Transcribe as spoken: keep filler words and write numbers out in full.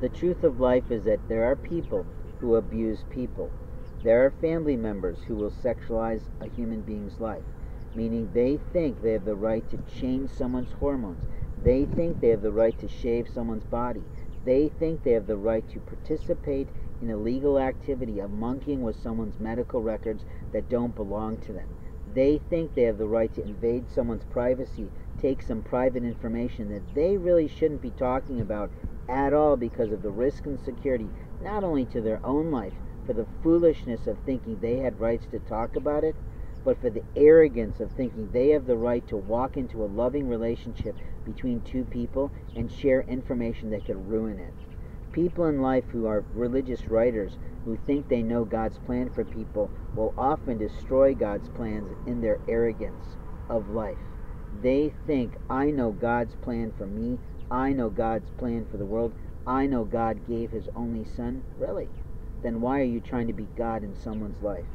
The truth of life is that there are people who abuse people. There are family members who will sexualize a human being's life, meaning they think they have the right to change someone's hormones. They think they have the right to shave someone's body. They think they have the right to participate in illegal activity of monkeying with someone's medical records that don't belong to them. They think they have the right to invade someone's privacy, take some private information that they really shouldn't be talking about at all because of the risk and security, not only to their own life, for the foolishness of thinking they had rights to talk about it, but for the arrogance of thinking they have the right to walk into a loving relationship between two people and share information that could ruin it. People in life who are religious writers who think they know God's plan for people will often destroy God's plans in their arrogance of life. They think, I know God's plan for me, I know God's plan for the world, I know God gave his only son. Really? Then why are you trying to be God in someone's life?